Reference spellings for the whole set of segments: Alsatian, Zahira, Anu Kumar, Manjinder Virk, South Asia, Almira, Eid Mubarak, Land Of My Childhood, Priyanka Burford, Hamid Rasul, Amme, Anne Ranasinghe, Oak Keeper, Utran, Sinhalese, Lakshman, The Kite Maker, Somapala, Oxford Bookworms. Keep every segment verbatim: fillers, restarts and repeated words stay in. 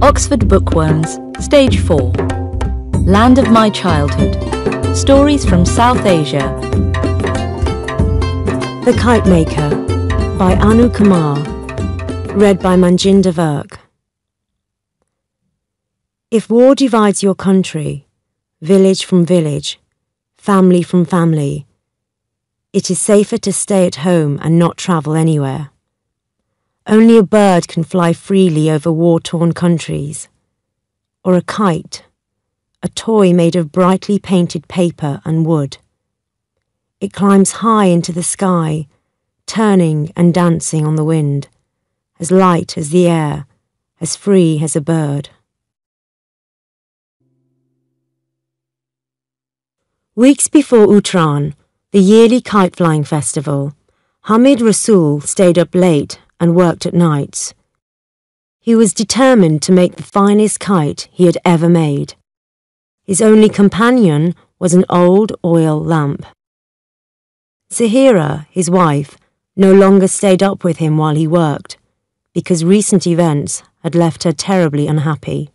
Oxford Bookworms, Stage four. Land of My Childhood. Stories from South Asia. The Kite Maker by Anu Kumar. Read by Manjinder Virk. If war divides your country, village from village, family from family, it is safer to stay at home and not travel anywhere. Only a bird can fly freely over war-torn countries, or a kite, a toy made of brightly painted paper and wood. It climbs high into the sky, turning and dancing on the wind, as light as the air, as free as a bird. Weeks before Utran, the yearly kite-flying festival, Hamid Rasul stayed up late and worked at nights. He was determined to make the finest kite he had ever made. His only companion was an old oil lamp. Zahira, his wife, no longer stayed up with him while he worked, because recent events had left her terribly unhappy.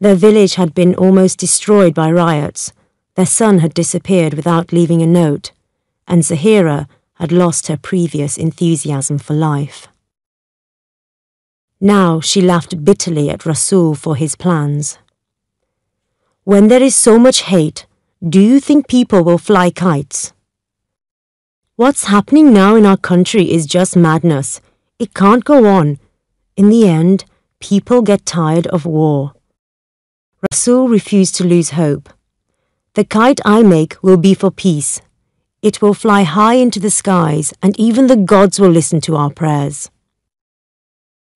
Their village had been almost destroyed by riots, their son had disappeared without leaving a note, and Zahira had lost her previous enthusiasm for life. Now she laughed bitterly at Rasul for his plans. "When there is so much hate, do you think people will fly kites? What's happening now in our country is just madness. It can't go on. In the end, people get tired of war." Rasul refused to lose hope. "The kite I make will be for peace. It will fly high into the skies, and even the gods will listen to our prayers."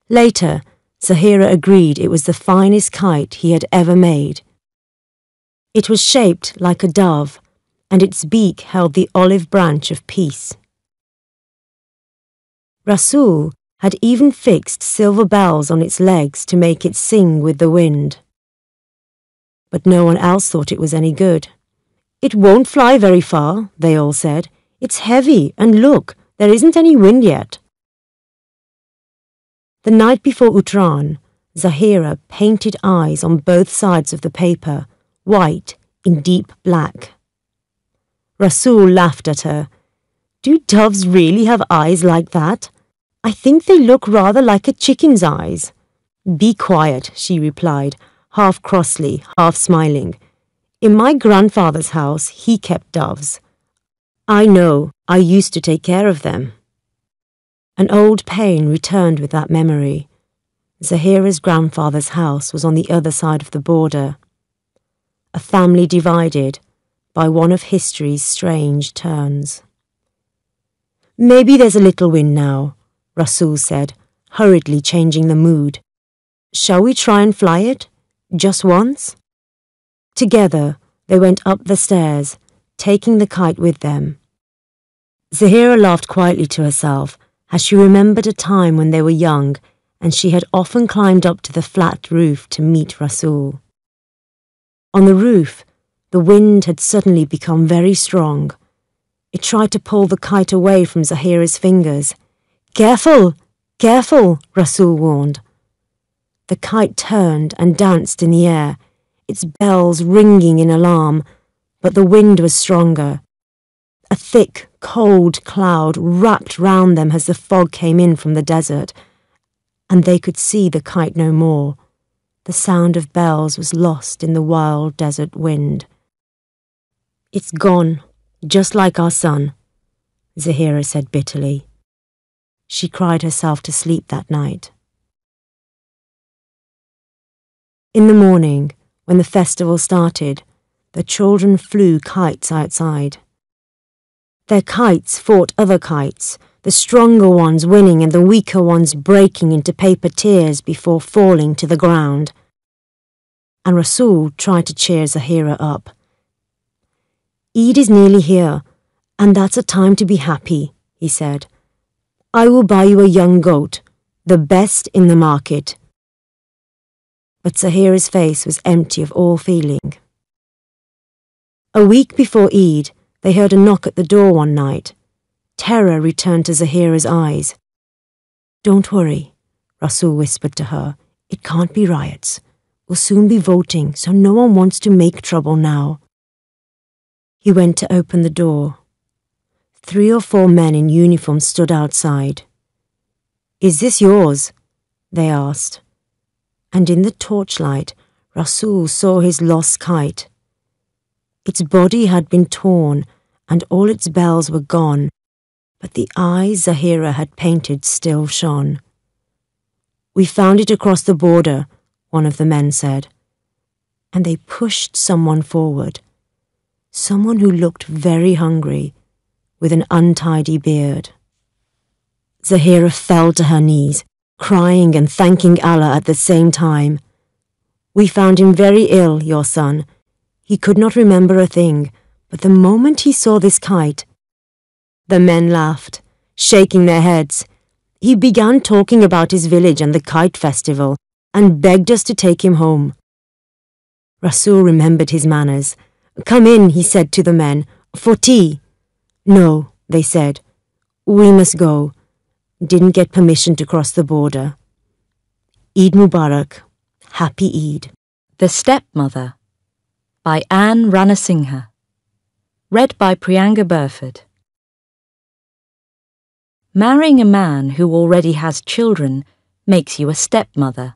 Later, Zahira agreed it was the finest kite he had ever made. It was shaped like a dove, and its beak held the olive branch of peace. Rasul had even fixed silver bells on its legs to make it sing with the wind. But no one else thought it was any good. "It won't fly very far," they all said. "It's heavy, and look, there isn't any wind yet." The night before Utran, Zahira painted eyes on both sides of the paper, white in deep black. Rasul laughed at her. "Do doves really have eyes like that? I think they look rather like a chicken's eyes." "Be quiet," she replied, half crossly, half smiling. "In my grandfather's house, he kept doves. I know, I used to take care of them." An old pain returned with that memory. Zahira's grandfather's house was on the other side of the border. A family divided by one of history's strange turns. "Maybe there's a little wind now," Rasul said, hurriedly changing the mood. "Shall we try and fly it? Just once?" Together, they went up the stairs, taking the kite with them. Zahira laughed quietly to herself as she remembered a time when they were young and she had often climbed up to the flat roof to meet Rasul. On the roof, the wind had suddenly become very strong. It tried to pull the kite away from Zahira's fingers. "Careful! Careful!" Rasul warned. The kite turned and danced in the air, its bells ringing in alarm, but the wind was stronger. A thick, cold cloud wrapped round them as the fog came in from the desert, and they could see the kite no more. The sound of bells was lost in the wild desert wind. "It's gone, just like our son," Zahira said bitterly. She cried herself to sleep that night. In the morning, when the festival started, the children flew kites outside. Their kites fought other kites, the stronger ones winning and the weaker ones breaking into paper tears before falling to the ground. And Rasul tried to cheer Zahira up. "Eid is nearly here, and that's a time to be happy," he said. "I will buy you a young goat, the best in the market." But Zahira's face was empty of all feeling. A week before Eid, they heard a knock at the door one night. Terror returned to Zahira's eyes. "Don't worry," Rasul whispered to her. It can't be riots. We'll soon be voting, so no one wants to make trouble now. He went to open the door. Three or four men in uniform stood outside. "Is this yours?" they asked. And in the torchlight, Rasul saw his lost kite. Its body had been torn, and all its bells were gone, but the eyes Zahira had painted still shone. "We found it across the border," one of the men said. And they pushed someone forward, someone who looked very hungry, with an untidy beard. Zahira fell to her knees, crying and thanking Allah at the same time. "We found him very ill, your son. He could not remember a thing, but the moment he saw this kite..." The men laughed, shaking their heads. "He began talking about his village and the kite festival, and begged us to take him home." Rasul remembered his manners. "Come in," he said to the men, "for tea." "No," they said, "we must go. Didn't get permission to cross the border." Eid Mubarak, Happy Eid. The Stepmother by Anne Ranasinghe. Read by Priyanka Burford. Marrying a man who already has children makes you a stepmother,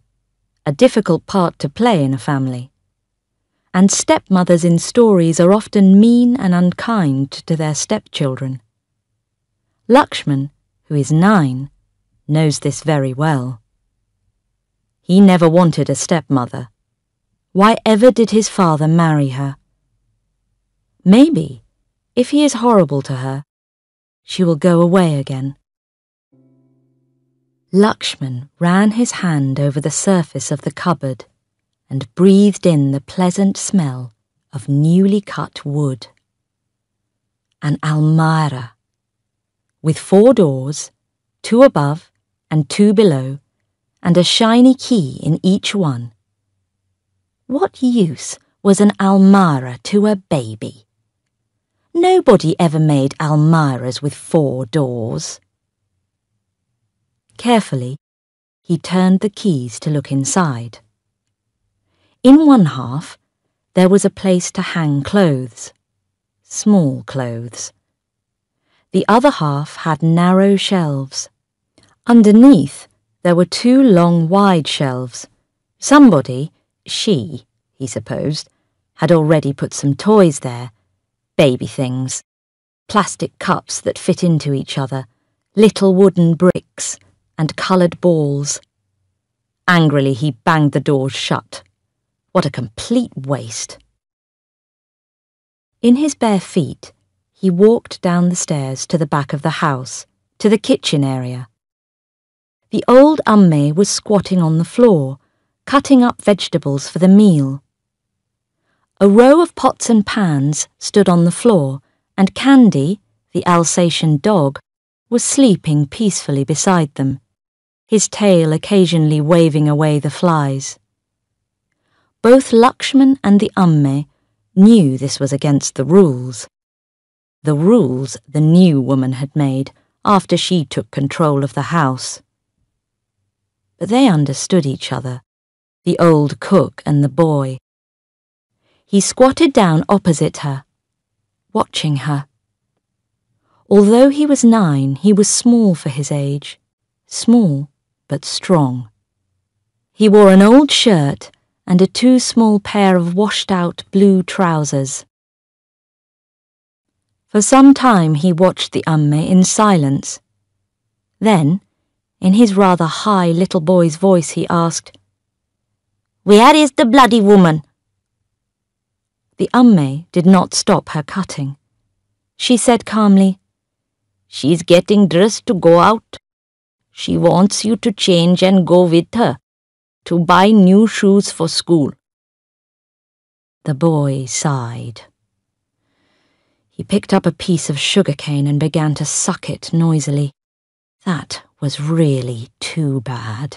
a difficult part to play in a family. And stepmothers in stories are often mean and unkind to their stepchildren. Lakshman, who is nine, knows this very well. He never wanted a stepmother. Why ever did his father marry her? Maybe, if he is horrible to her, she will go away again. Lakshman ran his hand over the surface of the cupboard and breathed in the pleasant smell of newly cut wood. An Almira, with four doors, two above and two below, and a shiny key in each one. What use was an Almira to a baby? Nobody ever made Almiras with four doors. Carefully, he turned the keys to look inside. In one half, there was a place to hang clothes, small clothes. The other half had narrow shelves. Underneath, there were two long, wide shelves. Somebody, she, he supposed, had already put some toys there, baby things, plastic cups that fit into each other, little wooden bricks, and coloured balls. Angrily he banged the door shut. What a complete waste. In his bare feet, he walked down the stairs to the back of the house, to the kitchen area. The old Amme was squatting on the floor, cutting up vegetables for the meal. A row of pots and pans stood on the floor, and Candy, the Alsatian dog, was sleeping peacefully beside them, his tail occasionally waving away the flies. Both Lakshman and the Amme knew this was against the rules, the rules the new woman had made after she took control of the house. But they understood each other, the old cook and the boy. He squatted down opposite her, watching her. Although he was nine, he was small for his age, small but strong. He wore an old shirt and a too small pair of washed-out blue trousers. For some time he watched the Amme in silence. Then, in his rather high little boy's voice, he asked, "Where is the bloody woman?" The Amme did not stop her cutting. She said calmly, "She's getting dressed to go out. She wants you to change and go with her, to buy new shoes for school." The boy sighed. He picked up a piece of sugarcane and began to suck it noisily. That was really too bad.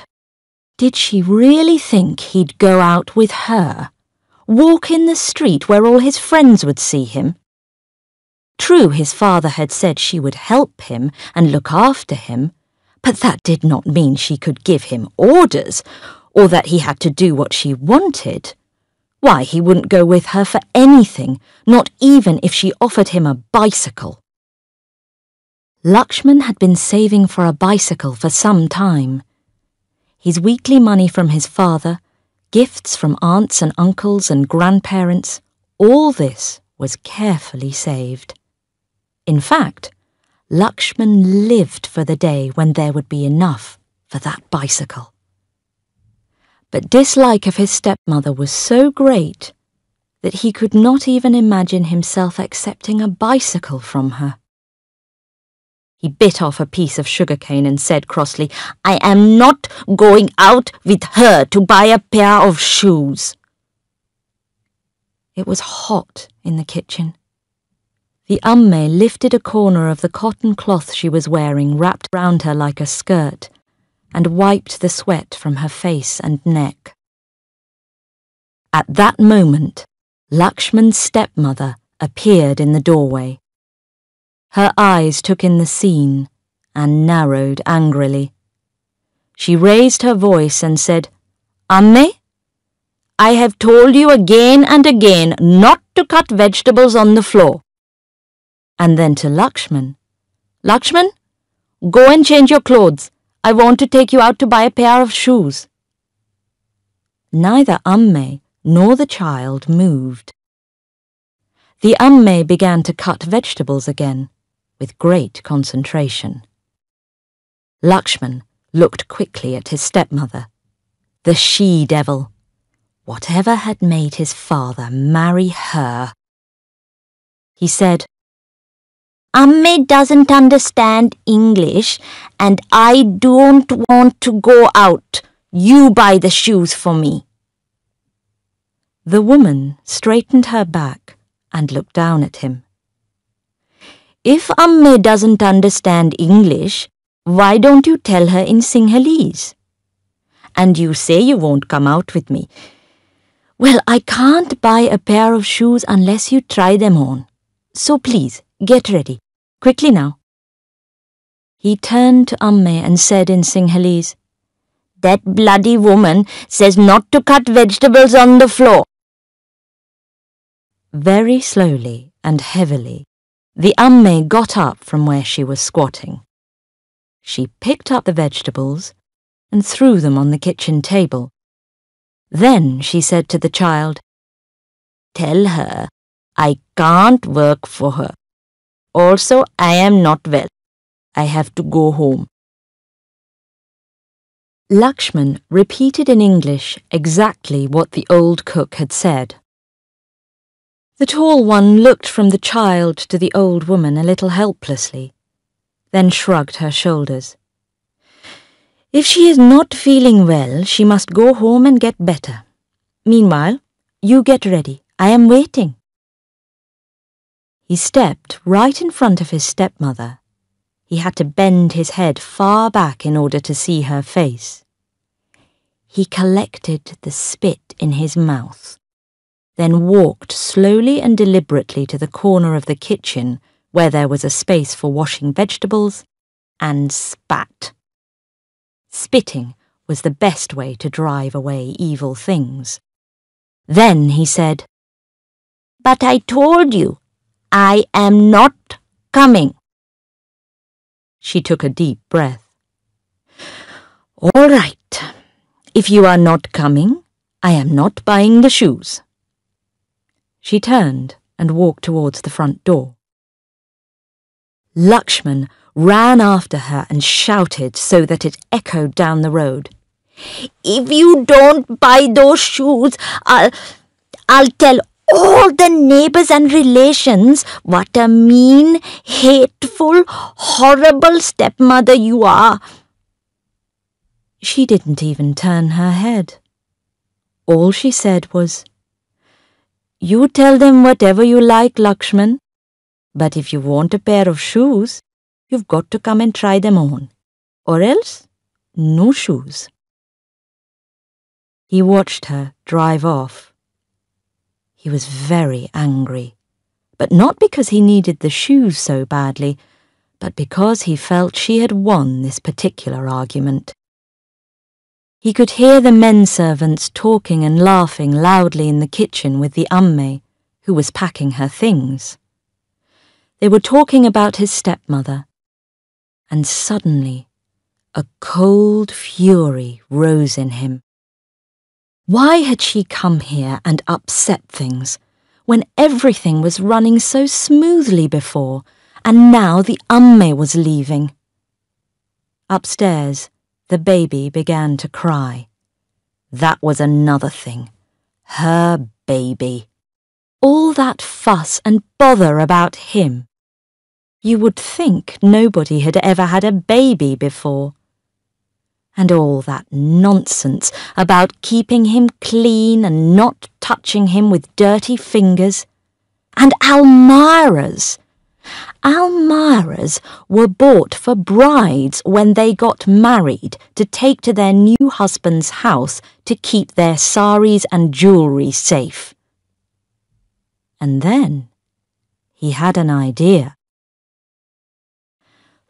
Did she really think he'd go out with her? Walk in the street where all his friends would see him? True, his father had said she would help him and look after him, but that did not mean she could give him orders or that he had to do what she wanted, why, he wouldn't go with her for anything, not even if she offered him a bicycle. Lakshman had been saving for a bicycle for some time. His weekly money from his father, gifts from aunts and uncles and grandparents, all this was carefully saved. In fact, Lakshman lived for the day when there would be enough for that bicycle. But dislike of his stepmother was so great that he could not even imagine himself accepting a bicycle from her. He bit off a piece of sugarcane and said crossly, "I am not going out with her to buy a pair of shoes." It was hot in the kitchen. The Amme lifted a corner of the cotton cloth she was wearing wrapped round her like a skirt, and wiped the sweat from her face and neck. At that moment, Lakshman's stepmother appeared in the doorway. Her eyes took in the scene and narrowed angrily. She raised her voice and said, "Amme, I have told you again and again not to cut vegetables on the floor." And then to Lakshman, "Lakshman, go and change your clothes. I want to take you out to buy a pair of shoes." Neither Amme nor the child moved. The Amme began to cut vegetables again, with great concentration. Lakshman looked quickly at his stepmother. The she-devil. Whatever had made his father marry her? He said, "Amme doesn't understand English, and I don't want to go out. You buy the shoes for me." The woman straightened her back and looked down at him. "If Amme doesn't understand English, why don't you tell her in Sinhalese? And you say you won't come out with me. Well, I can't buy a pair of shoes unless you try them on. So please, get ready. Quickly now." He turned to Amme and said in Sinhalese, "That bloody woman says not to cut vegetables on the floor." Very slowly and heavily, the Amme got up from where she was squatting. She picked up the vegetables and threw them on the kitchen table. Then she said to the child, "Tell her I can't work for her. Also, I am not well. I have to go home." Lakshman repeated in English exactly what the old cook had said. The tall one looked from the child to the old woman a little helplessly, then shrugged her shoulders. "If she is not feeling well, she must go home and get better. Meanwhile, you get ready. I am waiting." He stepped right in front of his stepmother. He had to bend his head far back in order to see her face. He collected the spit in his mouth, then walked slowly and deliberately to the corner of the kitchen where there was a space for washing vegetables, and spat. Spitting was the best way to drive away evil things. Then he said, "But I told you, I am not coming." She took a deep breath. "All right. If you are not coming, I am not buying the shoes." She turned and walked towards the front door. Lakshman ran after her and shouted so that it echoed down the road. "If you don't buy those shoes, I'll, I'll tell all the neighbours and relations what a mean, hateful, horrible stepmother you are." She didn't even turn her head. All she said was, "You tell them whatever you like, Lakshman, but if you want a pair of shoes, you've got to come and try them on, or else no shoes." He watched her drive off. He was very angry, but not because he needed the shoes so badly, but because he felt she had won this particular argument. He could hear the menservants talking and laughing loudly in the kitchen with the Amme, who was packing her things. They were talking about his stepmother, and suddenly a cold fury rose in him. Why had she come here and upset things, when everything was running so smoothly before, and now the Amme was leaving? Upstairs, the baby began to cry. That was another thing. Her baby. All that fuss and bother about him. You would think nobody had ever had a baby before. And all that nonsense about keeping him clean and not touching him with dirty fingers. And Almira's. Almira's were bought for brides when they got married to take to their new husband's house to keep their saris and jewellery safe. And then he had an idea.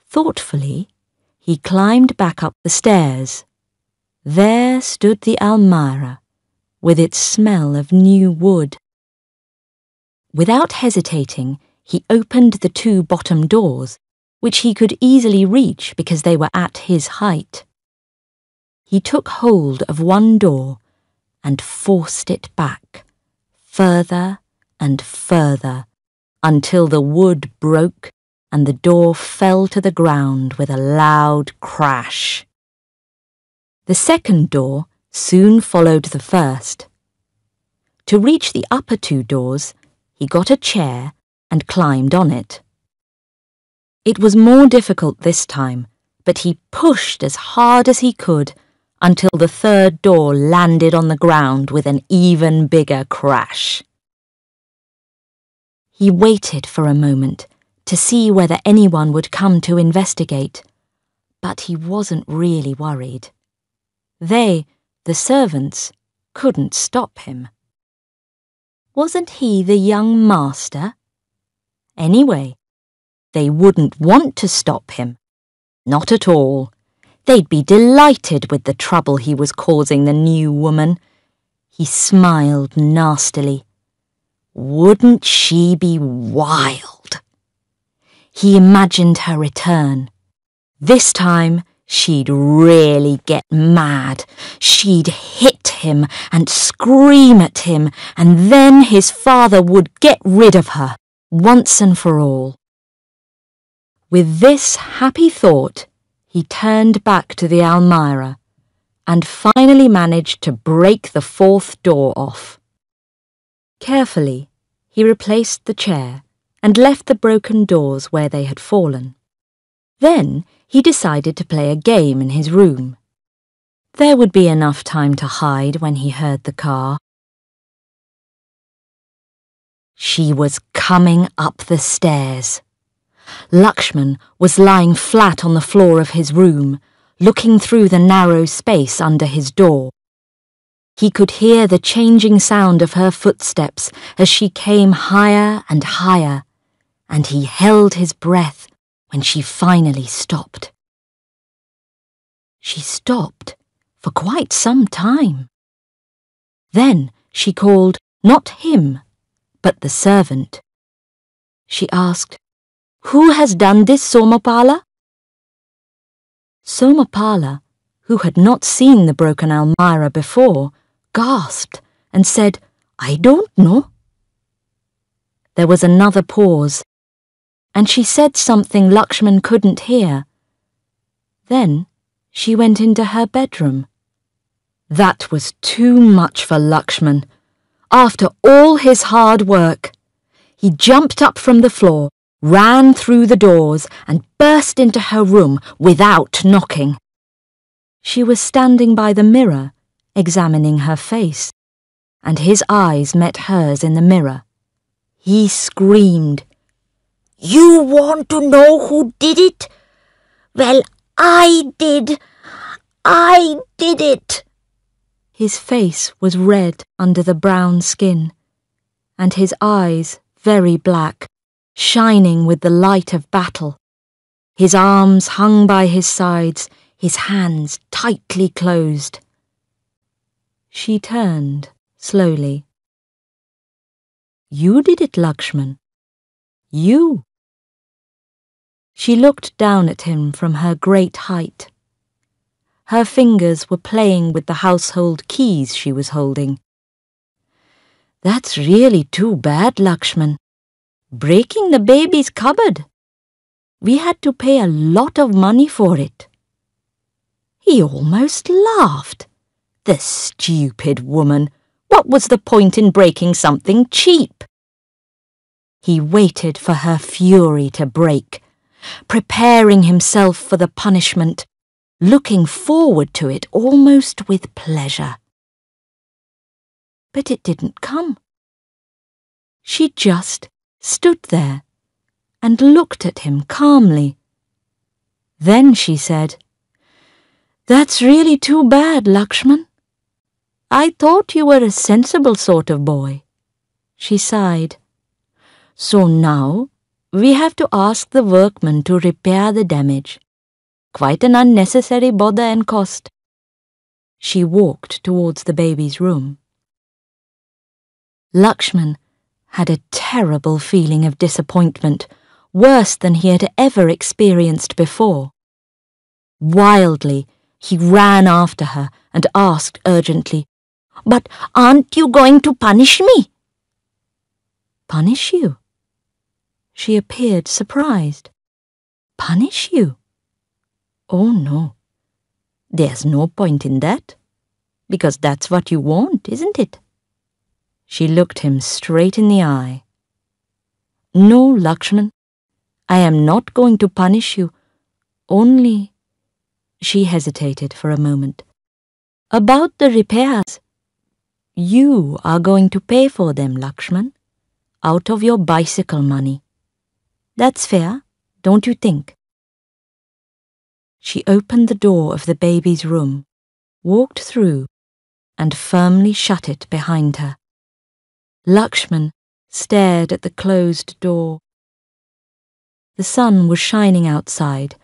Thoughtfully, he climbed back up the stairs. There stood the Almira, with its smell of new wood. Without hesitating, he opened the two bottom doors, which he could easily reach because they were at his height. He took hold of one door and forced it back, further and further, until the wood broke and the door fell to the ground with a loud crash. The second door soon followed the first. To reach the upper two doors, he got a chair and climbed on it. It was more difficult this time, but he pushed as hard as he could until the third door landed on the ground with an even bigger crash. He waited for a moment to see whether anyone would come to investigate, but he wasn't really worried. They, the servants, couldn't stop him. Wasn't he the young master? Anyway, they wouldn't want to stop him. Not at all. They'd be delighted with the trouble he was causing the new woman. He smiled nastily. Wouldn't she be wild? He imagined her return. This time, she'd really get mad. She'd hit him and scream at him, and then his father would get rid of her. Once and for all. With this happy thought, he turned back to the Almira and finally managed to break the fourth door off. Carefully, he replaced the chair and left the broken doors where they had fallen. Then he decided to play a game in his room. There would be enough time to hide when he heard the car. She was coming up the stairs. Lakshman was lying flat on the floor of his room, looking through the narrow space under his door. He could hear the changing sound of her footsteps as she came higher and higher, and he held his breath when she finally stopped. She stopped for quite some time. Then she called, not him, but the servant. She asked, "Who has done this, Somapala?" Somapala, who had not seen the broken Almira before, gasped and said, "I don't know." There was another pause, and she said something Lakshman couldn't hear. Then she went into her bedroom. That was too much for Lakshman. After all his hard work, he jumped up from the floor, ran through the doors, and burst into her room without knocking. She was standing by the mirror, examining her face, and his eyes met hers in the mirror. He screamed, "You want to know who did it? Well, I did. I did it." His face was red under the brown skin, and his eyes very black, shining with the light of battle. His arms hung by his sides, his hands tightly closed, She turned, slowly. You did it, Lakshman. You. She looked down at him from her great height. Her fingers were playing with the household keys she was holding. That's really too bad, Lakshman. Breaking the baby's cupboard. We had to pay a lot of money for it. He almost laughed. The stupid woman. What was the point in breaking something cheap? He waited for her fury to break, preparing himself for the punishment, looking forward to it almost with pleasure. But it didn't come. She just stood there and looked at him calmly. Then she said, That's really too bad, Lakshman. I thought you were a sensible sort of boy. She sighed. So now we have to ask the workmen to repair the damage. Quite an unnecessary bother and cost. She walked towards the baby's room. Lakshman had a terrible feeling of disappointment, worse than he had ever experienced before. Wildly, he ran after her and asked urgently, But aren't you going to punish me? Punish you? She appeared surprised. Punish you? Oh no. There's no point in that, because that's what you want, isn't it? She looked him straight in the eye. No, Lakshman, I am not going to punish you, only... She hesitated for a moment. About the repairs. You are going to pay for them, Lakshman, out of your bicycle money. That's fair, don't you think? She opened the door of the baby's room, walked through, and firmly shut it behind her. Lakshman stared at the closed door. The sun was shining outside,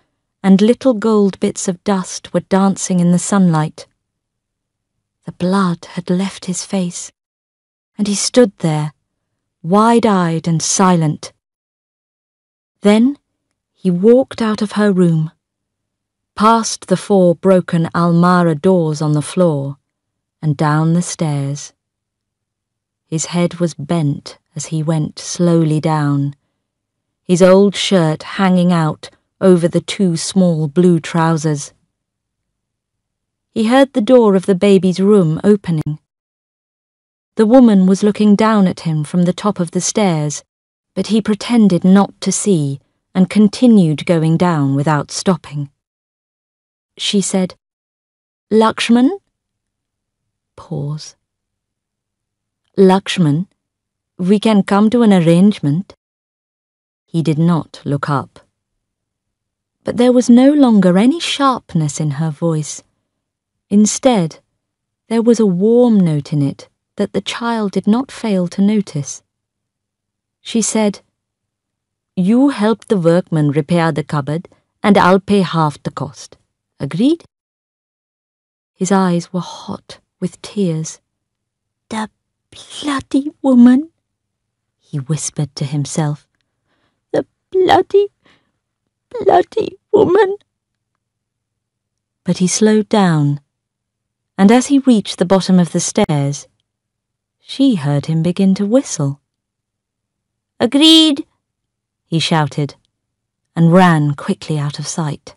and little gold bits of dust were dancing in the sunlight. The blood had left his face, and he stood there, wide-eyed and silent. Then he walked out of her room, past the four broken Almira doors on the floor, and down the stairs. His head was bent as he went slowly down, his old shirt hanging out over the two small blue trousers. He heard the door of the baby's room opening. The woman was looking down at him from the top of the stairs, but he pretended not to see and continued going down without stopping. She said, Lakshman? Pause. Lakshman, we can come to an arrangement. He did not look up. But there was no longer any sharpness in her voice. Instead, there was a warm note in it that the child did not fail to notice. She said, You help the workman repair the cupboard, and I'll pay half the cost. Agreed? His eyes were hot with tears. The bloody woman, he whispered to himself. The bloody bloody woman. But he slowed down, and as he reached the bottom of the stairs, she heard him begin to whistle. Agreed, he shouted, and ran quickly out of sight.